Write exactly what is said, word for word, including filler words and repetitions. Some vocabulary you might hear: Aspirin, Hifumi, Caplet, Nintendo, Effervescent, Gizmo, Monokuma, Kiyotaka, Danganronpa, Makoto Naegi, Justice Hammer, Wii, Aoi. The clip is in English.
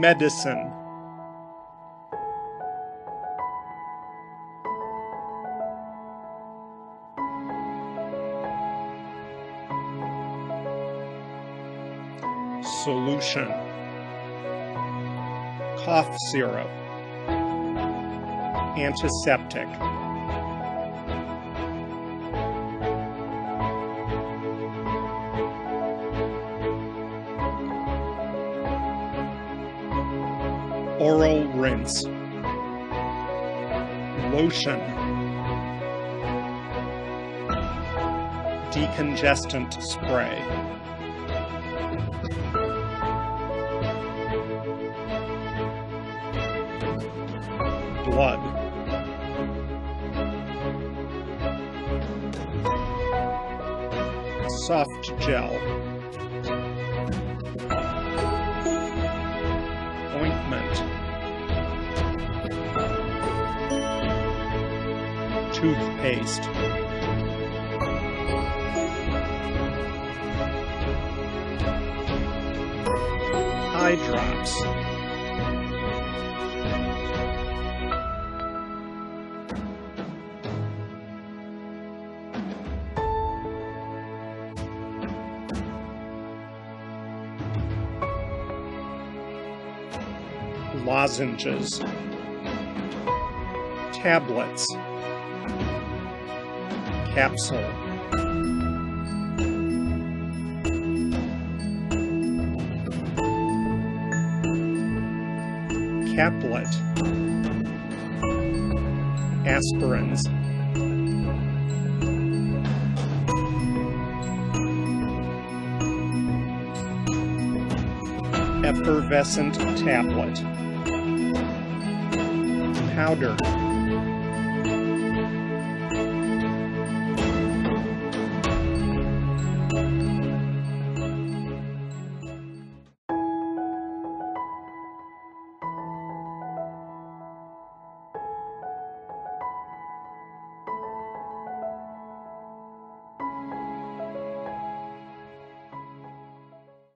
medicine. Solution. Cough syrup. Antiseptic. Oral rinse. Lotion. Decongestant spray. Blood. Soft gel. Ointment. Toothpaste. Eye drops. Lozenges. Tablets. Capsule. Caplet. Aspirins. Effervescent tablet. Powder.